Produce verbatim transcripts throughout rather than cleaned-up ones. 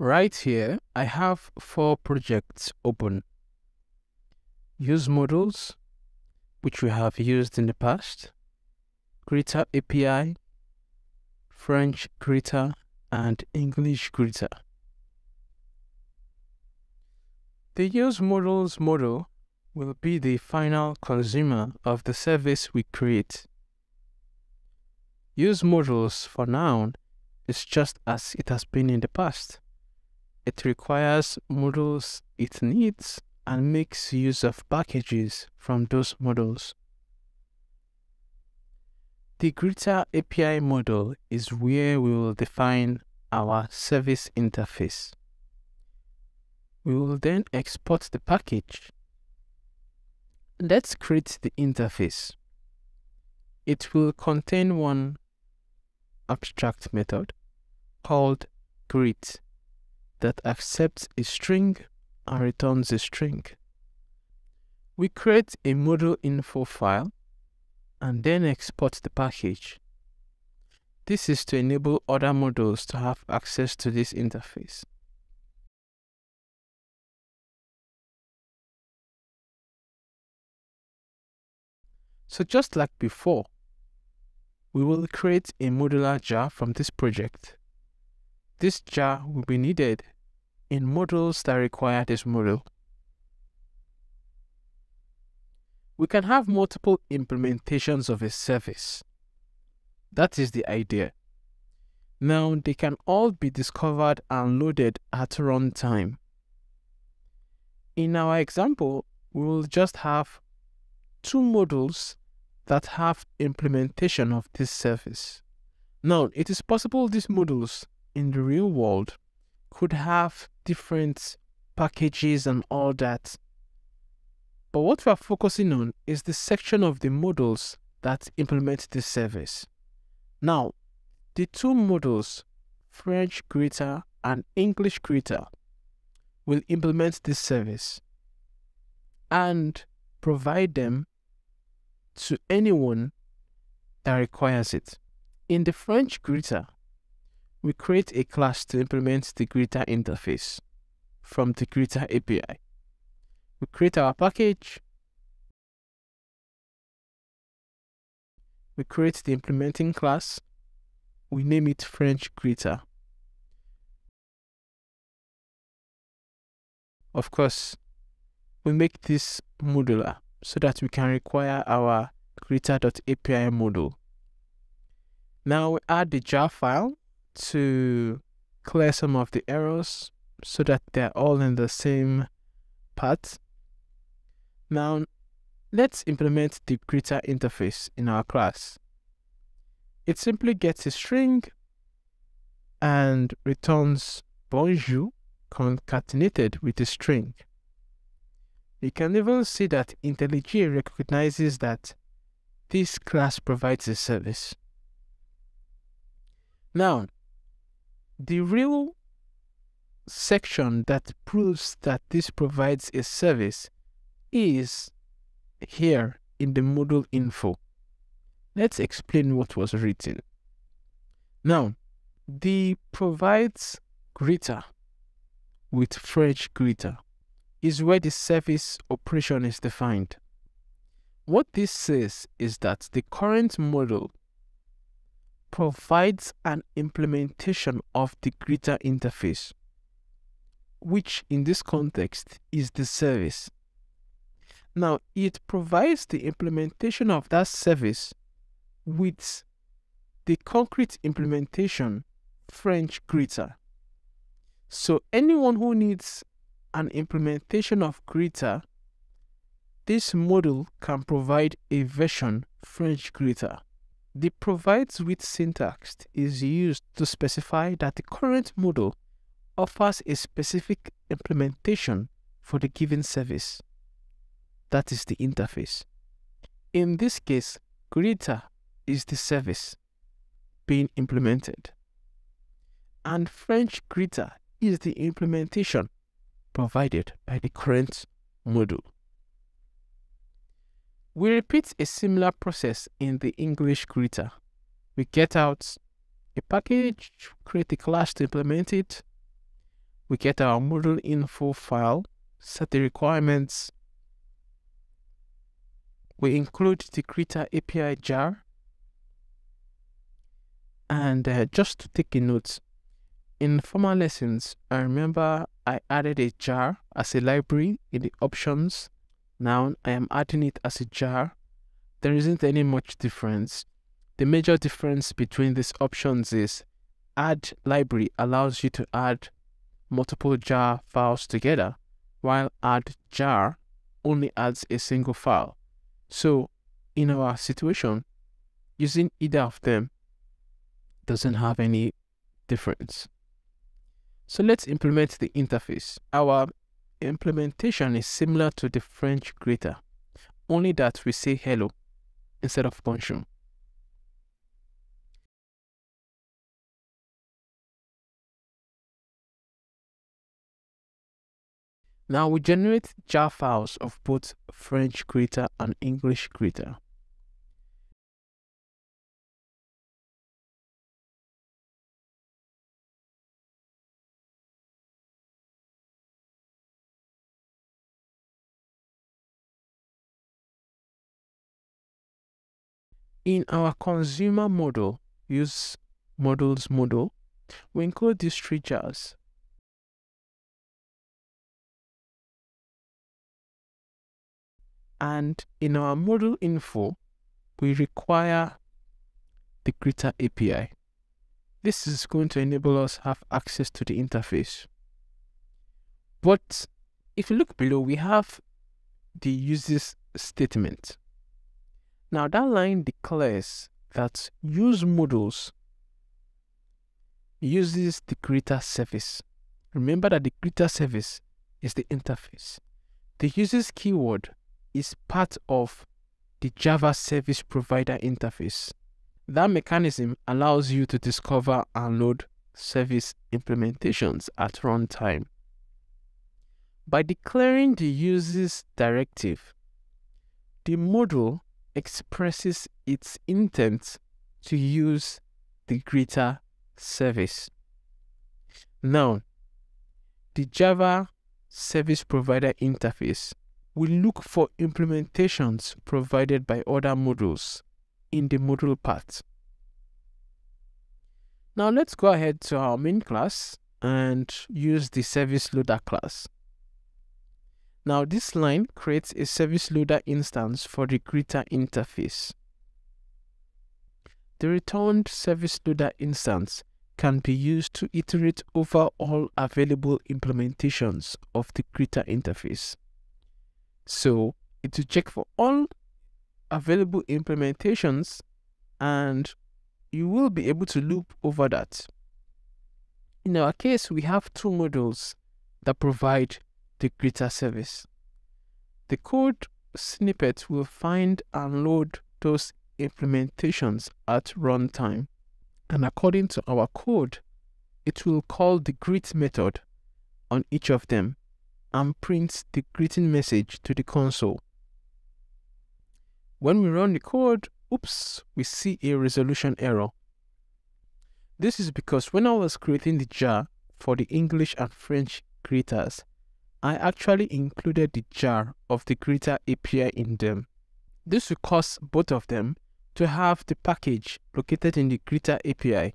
Right here, I have four projects open. UseModules, which we have used in the past, Greeter A P I, French Greeter, and English Greeter. The UseModules model will be the final consumer of the service we create. UseModules for now is just as it has been in the past. It requires modules it needs and makes use of packages from those modules. The Greeter A P I model is where we will define our service interface. We will then export the package. Let's create the interface. It will contain one abstract method called greet that accepts a string and returns a string. We create a module info file and then export the package. This is to enable other modules to have access to this interface. So just like before, we will create a modular jar from this project. This jar will be needed in modules that require this module. We can have multiple implementations of a service. That is the idea. Now they can all be discovered and loaded at runtime. In our example, we will just have two modules that have implementation of this service. Now, it is possible these modules in the real world could have different packages and all that. But what we are focusing on is the section of the modules that implement this service. Now, the two modules, French Greeter and English Greeter, will implement this service and provide them to anyone that requires it. In the French Greeter, we create a class to implement the Greeter interface from the Greeter A P I. We create our package. We create the implementing class. We name it French Greeter. Of course, we make this modular so that we can require our Greeter dot A P I module. Now we add the jar file to clear some of the errors so that they're all in the same path. Now, let's implement the Greeter interface in our class. It simply gets a string and returns bonjour concatenated with a string. You can even see that IntelliJ recognizes that this class provides a service. Now, the real section that proves that this provides a service is here in the module info. Let's explain what was written. Now, the provides Greeter with French Greeter is where the service operation is defined. What this says is that the current module provides an implementation of the Greeter interface, which in this context is the service. Now, it provides the implementation of that service with the concrete implementation French Greeter. So anyone who needs an implementation of Greeter, this module can provide a version French Greeter. The provides with syntax is used to specify that the current module offers a specific implementation for the given service. That is the interface. In this case, Greeter is the service being implemented, and French Greeter is the implementation provided by the current module. We repeat a similar process in the English Greeter. We get out a package, create a class to implement it, we get our module info file, set the requirements. We include the Greeter A P I jar. And uh, just to take a note, in former lessons, I remember I added a jar as a library in the options. Now I am adding it as a jar. There isn't any much difference. The major difference between these options is add library allows you to add multiple jar files together, while add jar only adds a single file. So in our situation, using either of them doesn't have any difference. So let's implement the interface. Our implementation is similar to the French Greeter, only that we say hello instead of bonjour. Now we generate jar files of both French Greeter and English Greeter. In our consumer module, UseModules module, we include these three jars. And in our module info, we require the Greeter A P I. This is going to enable us to have access to the interface. But if you look below, we have the uses statement. Now that line declares that UseModules uses the Greeter service. Remember that the Greeter service is the interface. The uses keyword is part of the Java service provider interface. That mechanism allows you to discover and load service implementations at runtime. By declaring the uses directive, the module expresses its intent to use the Greeter service. Now, the Java service provider interface we look for implementations provided by other modules in the module part. Now let's go ahead to our main class and use the service loader class. Now this line creates a service loader instance for the Greeter interface. The returned service loader instance can be used to iterate over all available implementations of the Greeter interface. So it will check for all available implementations and you will be able to loop over that. In our case, we have two modules that provide the Greeter service. The code snippet will find and load those implementations at runtime. And according to our code, it will call the greet method on each of them and prints the greeting message to the console. When we run the code, oops, we see a resolution error. This is because when I was creating the jar for the English and French Greeters, I actually included the jar of the Greeter A P I in them. This will cause both of them to have the package located in the Greeter A P I.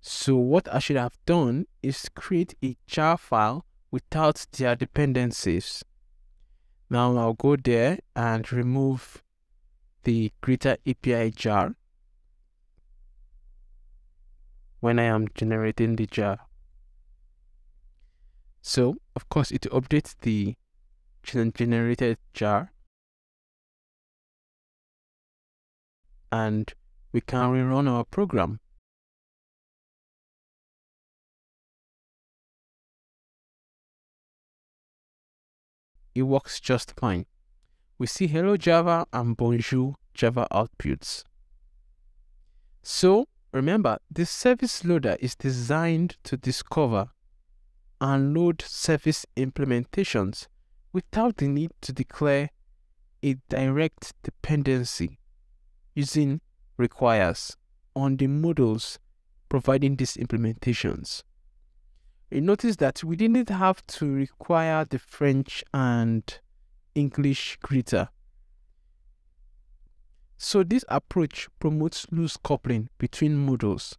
So what I should have done is create a jar file without their dependencies. Now I'll go there and remove the Greeter A P I jar when I am generating the jar. So of course it updates the generated jar and we can rerun our program. It works just fine. We see hello Java and bonjour Java outputs. So remember, this service loader is designed to discover and load service implementations without the need to declare a direct dependency using requires on the modules providing these implementations. you notice that we didn't have to require the French and English Greeter. So this approach promotes loose coupling between modules.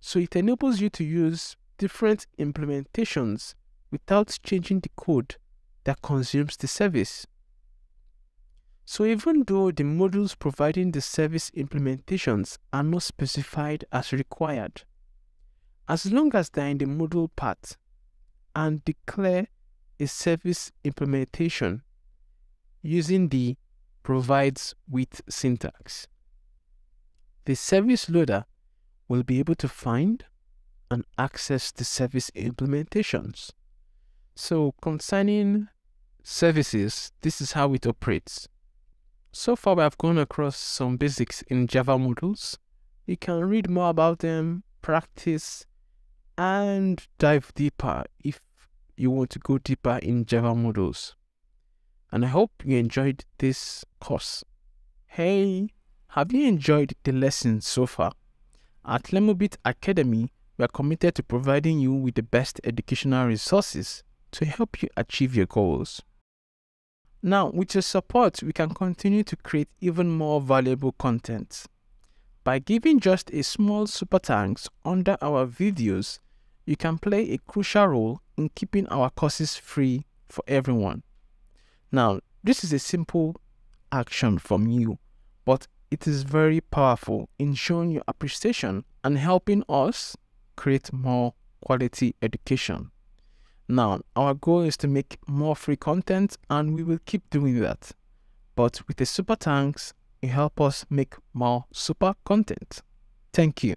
So it enables you to use different implementations without changing the code that consumes the service. So even though the modules providing the service implementations are not specified as required, as long as they are in the module path and declare a service implementation using the provides with syntax, the service loader will be able to find and access the service implementations. So concerning services, this is how it operates. So far we have gone across some basics in Java modules. You can read more about them, practice, and dive deeper if you want to go deeper in Java modules. And I hope you enjoyed this course. Hey, have you enjoyed the lessons so far? At Lemubit Academy, we are committed to providing you with the best educational resources to help you achieve your goals. Now, with your support, we can continue to create even more valuable content. By giving just a small super thanks under our videos, you can play a crucial role in keeping our courses free for everyone. Now, this is a simple action from you, but it is very powerful in showing your appreciation and helping us create more quality education. Now, our goal is to make more free content, and we will keep doing that. But with the super thanks, you help us make more super content. Thank you.